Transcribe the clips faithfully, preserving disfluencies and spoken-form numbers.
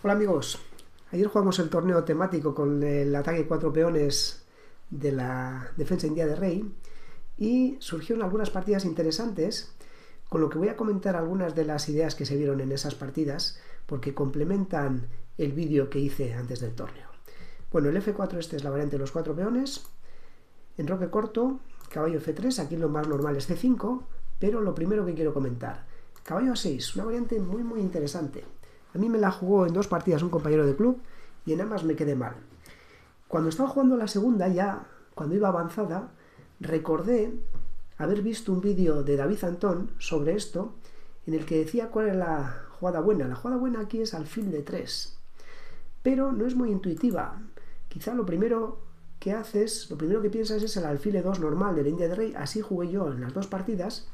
Hola amigos, ayer jugamos el torneo temático con el ataque de cuatro peones de la Defensa India de Rey y surgieron algunas partidas interesantes, con lo que voy a comentar algunas de las ideas que se vieron en esas partidas porque complementan el vídeo que hice antes del torneo. Bueno, el efe cuatro este es la variante de los cuatro peones, enroque corto, caballo efe tres, aquí lo más normal es ce cinco, pero lo primero que quiero comentar, caballo a seis, una variante muy muy interesante. A mí me la jugó en dos partidas un compañero de club y en ambas me quedé mal. Cuando estaba jugando la segunda, ya cuando iba avanzada, recordé haber visto un vídeo de David Antón sobre esto, en el que decía cuál era la jugada buena. La jugada buena aquí es alfil de tres, pero no es muy intuitiva. Quizá lo primero que haces, lo primero que piensas es el alfil de dos normal del India de Rey, así jugué yo en las dos partidas.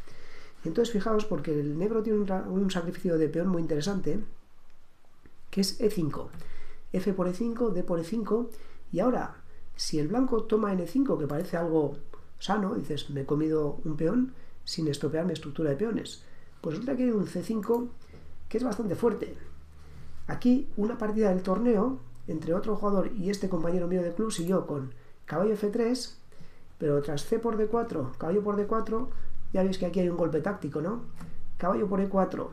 Entonces fijaos, porque el negro tiene un, un sacrificio de peón muy interesante, que es e cinco, f por e cinco, d por e cinco, y ahora, si el blanco toma ene cinco, que parece algo sano, dices, me he comido un peón sin estropear mi estructura de peones, pues resulta que hay un ce cinco que es bastante fuerte. Aquí, una partida del torneo, entre otro jugador y este compañero mío de club, siguió con caballo efe tres, pero tras c por de cuatro, caballo por de cuatro, ya veis que aquí hay un golpe táctico, ¿no? Caballo por e cuatro,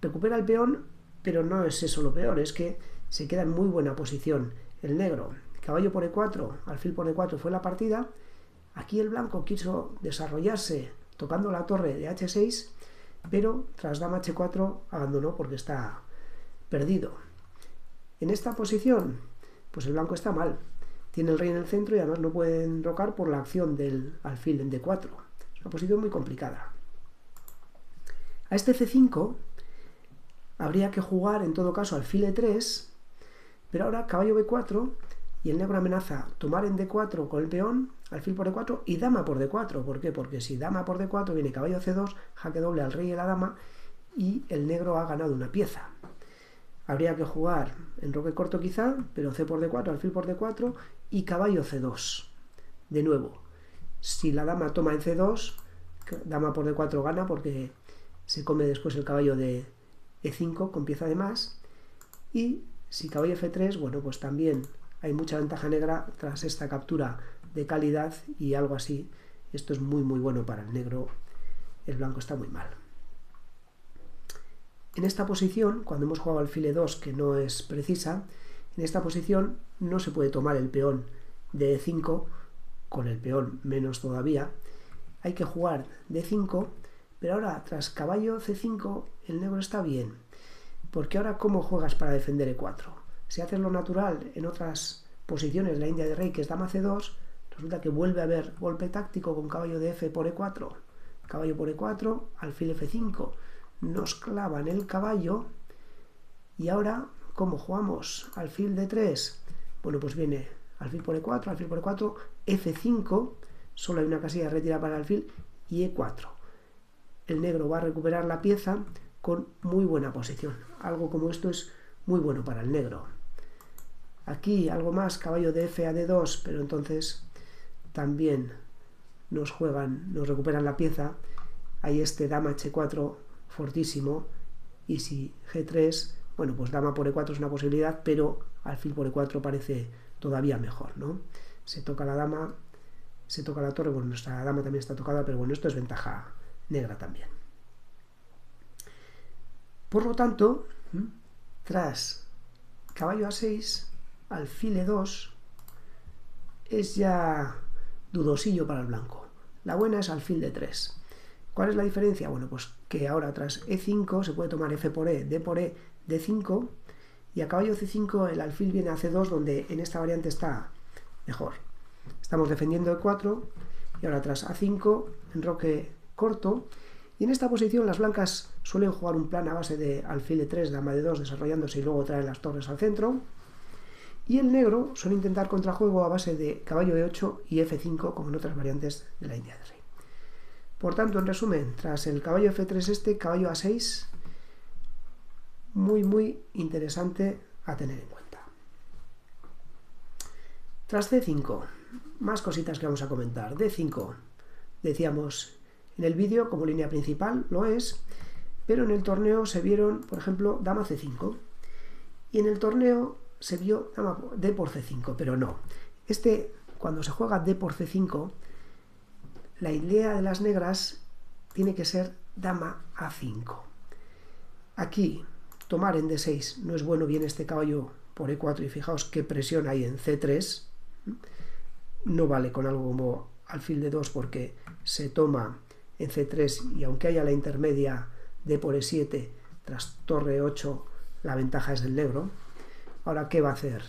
recupera el peón, pero no es eso lo peor, es que se queda en muy buena posición el negro. Caballo por e cuatro, alfil por e cuatro fue la partida. Aquí el blanco quiso desarrollarse tocando la torre de hache seis, pero tras dama hache cuatro abandonó porque está perdido. En esta posición, pues el blanco está mal. Tiene el rey en el centro y además no puede enrocar por la acción del alfil en de cuatro. Es una posición muy complicada. A este ce cinco... habría que jugar en todo caso alfil e tres, pero ahora caballo be cuatro y el negro amenaza tomar en de cuatro con el peón, alfil por de cuatro y dama por de cuatro. ¿Por qué? Porque si dama por de cuatro viene caballo ce dos, jaque doble al rey y la dama y el negro ha ganado una pieza. Habría que jugar enroque corto quizá, pero c por de cuatro, alfil por de cuatro y caballo ce dos. De nuevo, si la dama toma en ce dos, dama por de cuatro gana porque se come después el caballo de e cinco con pieza de más, y si caballo efe tres, bueno, pues también hay mucha ventaja negra tras esta captura de calidad y algo así. Esto es muy muy bueno para el negro, el blanco está muy mal. En esta posición, cuando hemos jugado alfil e dos, que no es precisa, en esta posición no se puede tomar el peón de e cinco, con el peón menos todavía, hay que jugar de cinco. Pero ahora, tras caballo ce cinco, el negro está bien. Porque ahora, ¿cómo juegas para defender e cuatro? Si haces lo natural en otras posiciones, la India de Rey, que es dama ce dos, resulta que vuelve a haber golpe táctico con caballo de f por e cuatro. Caballo por e cuatro, alfil efe cinco. Nos clavan el caballo. Y ahora, ¿cómo jugamos? Alfil de tres. Bueno, pues viene alfil por e cuatro, alfil por e cuatro, efe cinco. Solo hay una casilla de retirada para el alfil y e cuatro. El negro va a recuperar la pieza con muy buena posición. Algo como esto es muy bueno para el negro. Aquí algo más, caballo de f a de dos, pero entonces también nos juegan, nos recuperan la pieza. Hay este dama hache cuatro fortísimo, y si ge tres, bueno, pues dama por e cuatro es una posibilidad, pero alfil por e cuatro parece todavía mejor, ¿no? Se toca la dama, se toca la torre, bueno, nuestra dama también está tocada, pero bueno, esto es ventaja negra también. Por lo tanto, tras caballo a seis, alfil e dos es ya dudosillo para el blanco. La buena es alfil de tres. ¿Cuál es la diferencia? Bueno, pues que ahora tras e cinco se puede tomar f por e, d por e, de cinco, y a caballo ce cinco el alfil viene a ce dos, donde en esta variante está mejor. Estamos defendiendo e cuatro y ahora tras a cinco enroque corto, y en esta posición las blancas suelen jugar un plan a base de alfil e tres, dama de dos desarrollándose y luego traen las torres al centro, y el negro suele intentar contrajuego a base de caballo e ocho y efe cinco, como en otras variantes de la India de Rey. Por tanto, en resumen, tras el caballo efe tres este, caballo a seis, muy muy interesante a tener en cuenta. Tras ce cinco, más cositas que vamos a comentar. de cinco, decíamos en el vídeo, como línea principal lo es, pero en el torneo se vieron, por ejemplo, dama ce cinco. y en el torneo se vio D por C cinco, pero no. Este, cuando se juega D por C cinco, la idea de las negras tiene que ser dama A cinco. Aquí, tomar en D seis, no es bueno, viene este caballo por E cuatro, y fijaos qué presión hay en C tres, no vale con algo como alfil D dos porque se toma en C tres, y aunque haya la intermedia D por E siete, tras torre E ocho, la ventaja es del negro. Ahora, ¿qué va a hacer?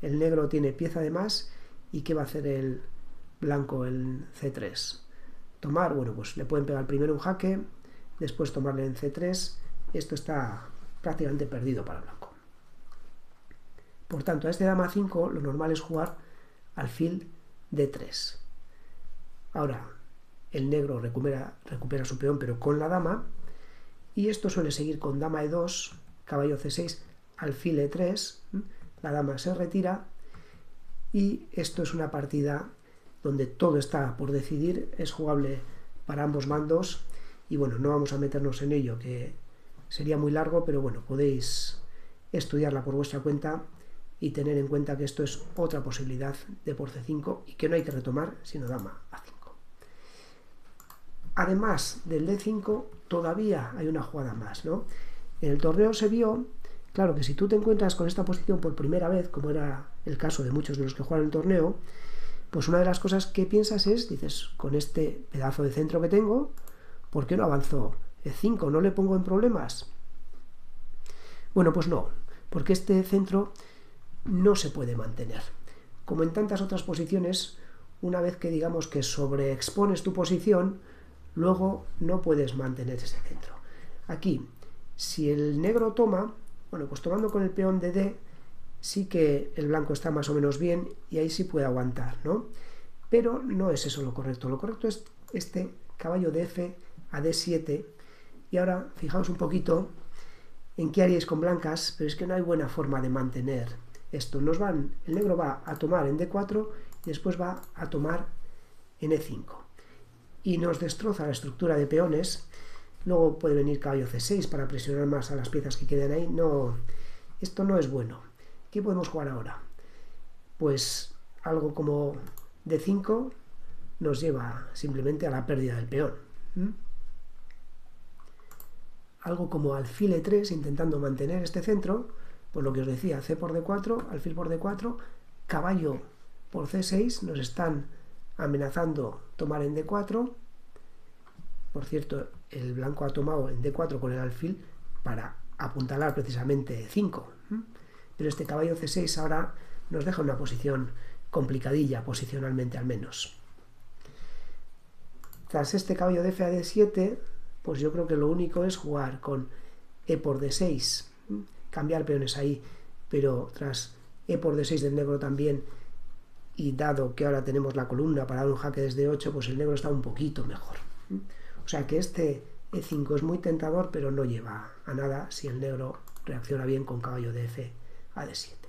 El negro tiene pieza de más, ¿y qué va a hacer el blanco en C tres? Tomar, bueno, pues le pueden pegar primero un jaque, después tomarle en C tres, esto está prácticamente perdido para blanco. Por tanto, a este dama cinco lo normal es jugar alfil D tres. Ahora, el negro recupera, recupera su peón, pero con la dama, y esto suele seguir con dama E dos, caballo C seis, alfil E tres, la dama se retira, y esto es una partida donde todo está por decidir, es jugable para ambos bandos, y bueno, no vamos a meternos en ello, que sería muy largo, pero bueno, podéis estudiarla por vuestra cuenta y tener en cuenta que esto es otra posibilidad de por C cinco, y que no hay que retomar, sino dama A cinco. Además del D cinco, todavía hay una jugada más, ¿no? En el torneo se vio, claro, que si tú te encuentras con esta posición por primera vez, como era el caso de muchos de los que jugaron el torneo, pues una de las cosas que piensas es, dices, con este pedazo de centro que tengo, ¿por qué no avanzo E cinco? ¿No le pongo en problemas? Bueno, pues no, porque este centro no se puede mantener. Como en tantas otras posiciones, una vez que digamos que sobreexpones tu posición, luego no puedes mantener ese centro. Aquí, si el negro toma, bueno, pues tomando con el peón de D, sí que el blanco está más o menos bien, y ahí sí puede aguantar, ¿no? Pero no es eso lo correcto. Lo correcto es este caballo de F a D siete, y ahora fijaos un poquito en qué haríais con blancas, pero es que no hay buena forma de mantener esto. Nos van, el negro va a tomar en D cuatro, y después va a tomar en E cinco. Y nos destroza la estructura de peones. Luego puede venir caballo C seis para presionar más a las piezas que quedan ahí. No, esto no es bueno. ¿Qué podemos jugar ahora? Pues algo como D cinco nos lleva simplemente a la pérdida del peón. ¿Mm? Algo como alfil E tres, intentando mantener este centro, pues lo que os decía, C por D cuatro, alfil por D cuatro, caballo por C seis, nos están amenazando tomar en D cuatro. Por cierto, el blanco ha tomado en D cuatro con el alfil para apuntalar precisamente E cinco. Pero este caballo C seis ahora nos deja una posición complicadilla, posicionalmente al menos. Tras este caballo de F a D siete, pues yo creo que lo único es jugar con E por D seis, cambiar peones ahí, pero tras E por D seis del negro también, y dado que ahora tenemos la columna para dar un jaque desde ocho, pues el negro está un poquito mejor. O sea que este E cinco es muy tentador, pero no lleva a nada si el negro reacciona bien con caballo de F a D siete.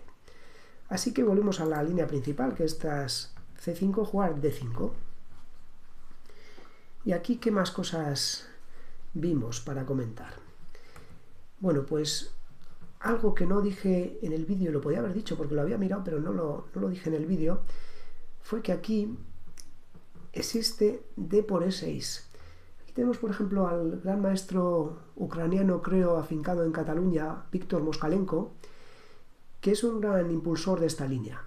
Así que volvemos a la línea principal, que es tras C cinco jugar D cinco. Y aquí, ¿qué más cosas vimos para comentar? Bueno, pues algo que no dije en el vídeo, lo podía haber dicho porque lo había mirado, pero no lo, no lo dije en el vídeo, fue que aquí existe D por E seis. Aquí tenemos, por ejemplo, al gran maestro ucraniano, creo, afincado en Cataluña, Víctor Moskalenko, que es un gran impulsor de esta línea.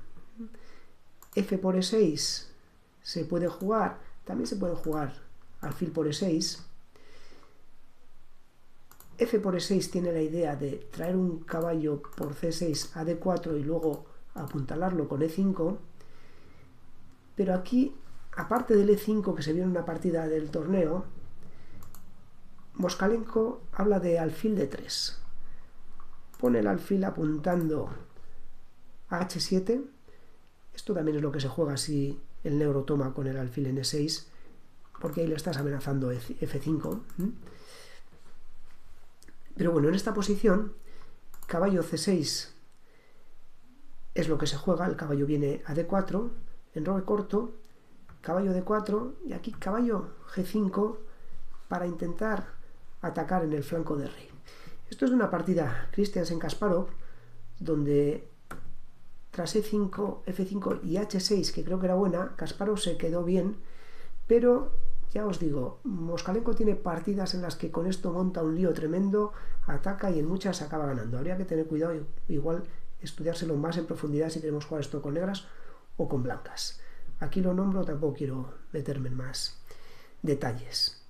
F por E seis se puede jugar, también se puede jugar alfil por E seis. F por E seis tiene la idea de traer un caballo por C seis a D cuatro y luego apuntalarlo con E cinco, pero aquí, aparte del E cinco que se vio en una partida del torneo, Moskalenko habla de alfil D tres. Pone el alfil apuntando a H siete, esto también es lo que se juega si el negro toma con el alfil en E seis, porque ahí le estás amenazando F cinco, ¿Mm? Pero bueno, en esta posición, caballo C seis es lo que se juega, el caballo viene a D cuatro, enroque corto, caballo D cuatro, y aquí caballo G cinco para intentar atacar en el flanco de rey. Esto es de una partida Christiansen-Kasparov, donde tras E cinco, F cinco y H seis, que creo que era buena, Kasparov se quedó bien, pero ya os digo, Moskalenko tiene partidas en las que con esto monta un lío tremendo, ataca y en muchas acaba ganando. Habría que tener cuidado, igual estudiárselo más en profundidad si queremos jugar esto con negras o con blancas. Aquí lo nombro, tampoco quiero meterme en más detalles.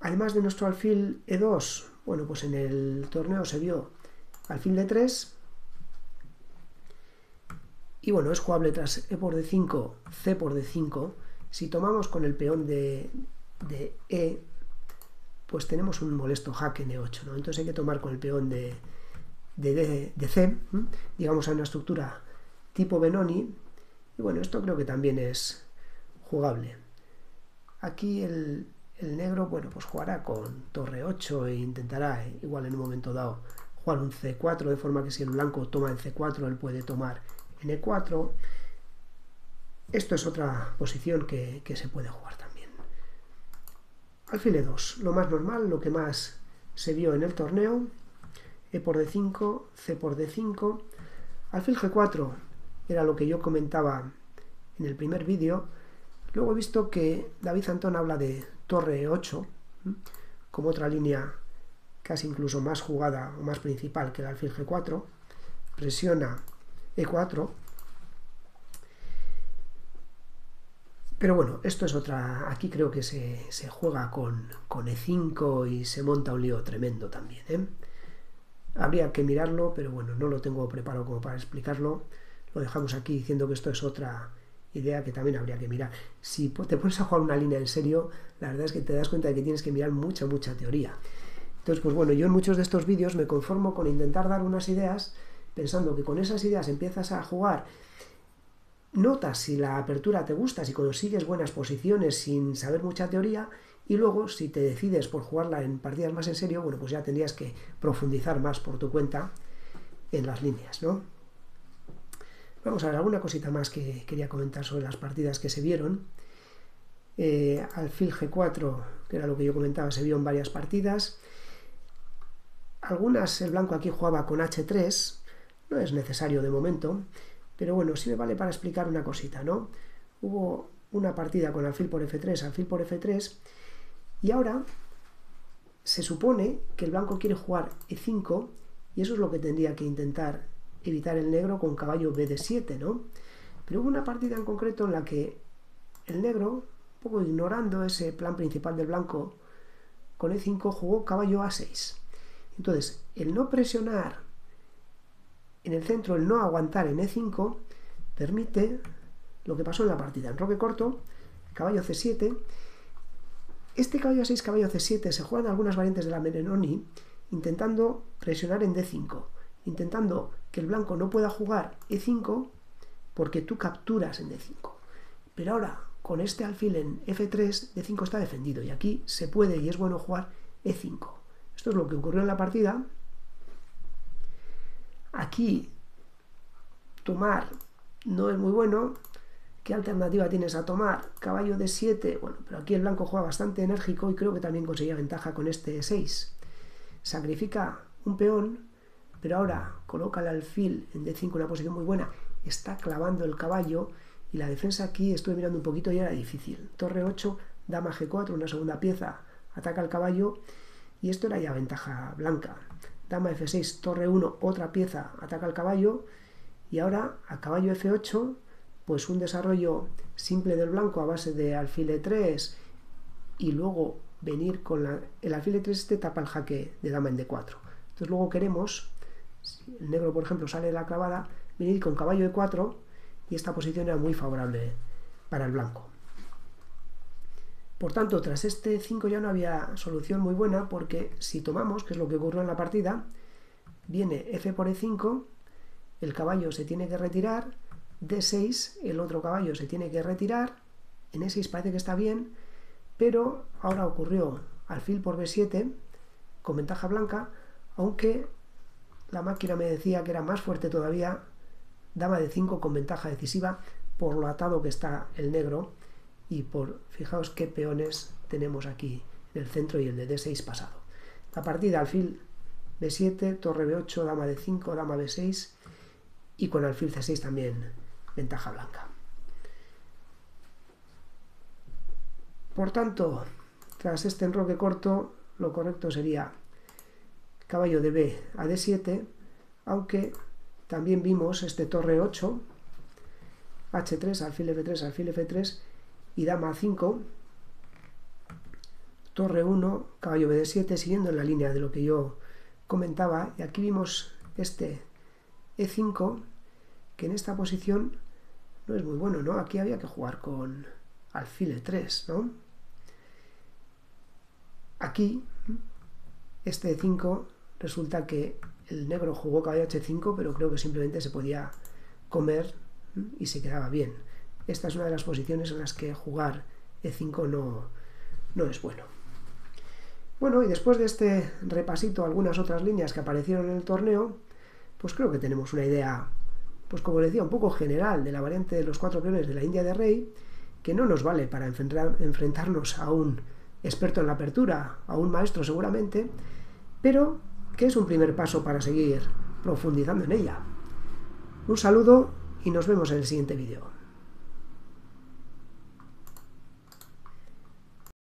Además de nuestro alfil E dos, bueno, pues en el torneo se vio alfil D tres, y bueno, es jugable tras E por D cinco, C por D cinco. Si tomamos con el peón de, de E, pues tenemos un molesto jaque en E ocho, ¿no? Entonces hay que tomar con el peón de, de, de, de C, ¿eh? Digamos a una estructura tipo Benoni, y bueno, esto creo que también es jugable. Aquí el, el negro, bueno, pues jugará con torre ocho e intentará, eh, igual en un momento dado, jugar un C cuatro, de forma que si el blanco toma en C cuatro, él puede tomar en E cuatro. Esto es otra posición que, que se puede jugar también. Alfil E dos, lo más normal, lo que más se vio en el torneo. E por D cinco, C por D cinco. Alfil G cuatro era lo que yo comentaba en el primer vídeo. Luego he visto que David Antón habla de torre E ocho, como otra línea casi incluso más jugada o más principal que el alfil G cuatro. Presiona E cuatro. Pero bueno, esto es otra... Aquí creo que se, se juega con, con E cinco y se monta un lío tremendo también, ¿eh? Habría que mirarlo, pero bueno, no lo tengo preparado como para explicarlo. Lo dejamos aquí diciendo que esto es otra idea que también habría que mirar. Si te pones a jugar una línea en serio, la verdad es que te das cuenta de que tienes que mirar mucha, mucha teoría. Entonces, pues bueno, yo en muchos de estos vídeos me conformo con intentar dar unas ideas, pensando que con esas ideas empiezas a jugar... Notas si la apertura te gusta, si consigues buenas posiciones sin saber mucha teoría, y luego si te decides por jugarla en partidas más en serio, bueno, pues ya tendrías que profundizar más por tu cuenta en las líneas, ¿no? Vamos a ver, alguna cosita más que quería comentar sobre las partidas que se vieron. Eh, alfil G cuatro, que era lo que yo comentaba, se vio en varias partidas. Algunas el blanco aquí jugaba con H tres, no es necesario de momento, pero bueno, sí me vale para explicar una cosita, ¿no? Hubo una partida con alfil por F tres, alfil por F tres, y ahora se supone que el blanco quiere jugar E cinco, y eso es lo que tendría que intentar evitar el negro con caballo B D siete, ¿no? Pero hubo una partida en concreto en la que el negro, un poco ignorando ese plan principal del blanco, con E cinco jugó caballo A seis. Entonces, el no presionar en el centro, el no aguantar en E cinco, permite lo que pasó en la partida. Enroque corto, caballo C siete. Este caballo A seis, caballo C siete, se juegan algunas variantes de la Benoni, intentando presionar en D cinco, intentando que el blanco no pueda jugar E cinco, porque tú capturas en D cinco. Pero ahora, con este alfil en F tres, D cinco está defendido, y aquí se puede y es bueno jugar E cinco. Esto es lo que ocurrió en la partida. Aquí tomar no es muy bueno. ¿Qué alternativa tienes a tomar? Caballo D siete, bueno, pero aquí el blanco juega bastante enérgico y creo que también conseguía ventaja con este E seis. Sacrifica un peón, pero ahora coloca el alfil en D cinco, una posición muy buena. Está clavando el caballo y la defensa aquí, estuve mirando un poquito y era difícil. Torre ocho, dama G cuatro, una segunda pieza, ataca al caballo y esto era ya ventaja blanca. Dama F seis, torre uno, otra pieza, ataca al caballo, y ahora a caballo F ocho, pues un desarrollo simple del blanco a base de alfil E tres, y luego venir con la... el alfil E tres este tapa el jaque de dama en D cuatro. Entonces luego queremos, si el negro por ejemplo sale de la clavada, venir con caballo E cuatro, y esta posición era muy favorable para el blanco. Por tanto, tras este cinco ya no había solución muy buena, porque si tomamos, que es lo que ocurrió en la partida, viene F por E cinco, el caballo se tiene que retirar, D seis, el otro caballo se tiene que retirar, en E seis parece que está bien, pero ahora ocurrió alfil por B siete, con ventaja blanca, aunque la máquina me decía que era más fuerte todavía, dama D cinco con ventaja decisiva, por lo atado que está el negro, y por, fijaos qué peones tenemos aquí, el centro y el de D seis pasado. La partida alfil B siete, torre B ocho, dama D cinco, dama B seis y con alfil C seis también ventaja blanca. Por tanto, tras este enroque corto, lo correcto sería caballo de B a D siete, aunque también vimos este torre ocho, H tres, alfil F tres, alfil F tres y dama A cinco, torre uno, caballo B D siete, siguiendo en la línea de lo que yo comentaba. Y aquí vimos este E cinco, que en esta posición no es muy bueno, ¿no? Aquí había que jugar con alfil E tres, ¿no? Aquí, este E cinco, resulta que el negro jugó caballo H cinco, pero creo que simplemente se podía comer y se quedaba bien. Esta es una de las posiciones en las que jugar E cinco no, no es bueno. Bueno, y después de este repasito a algunas otras líneas que aparecieron en el torneo, pues creo que tenemos una idea, pues como decía, un poco general de la variante de los cuatro peones de la India de Rey, que no nos vale para enfrentar, enfrentarnos a un experto en la apertura, a un maestro seguramente, pero que es un primer paso para seguir profundizando en ella. Un saludo y nos vemos en el siguiente vídeo.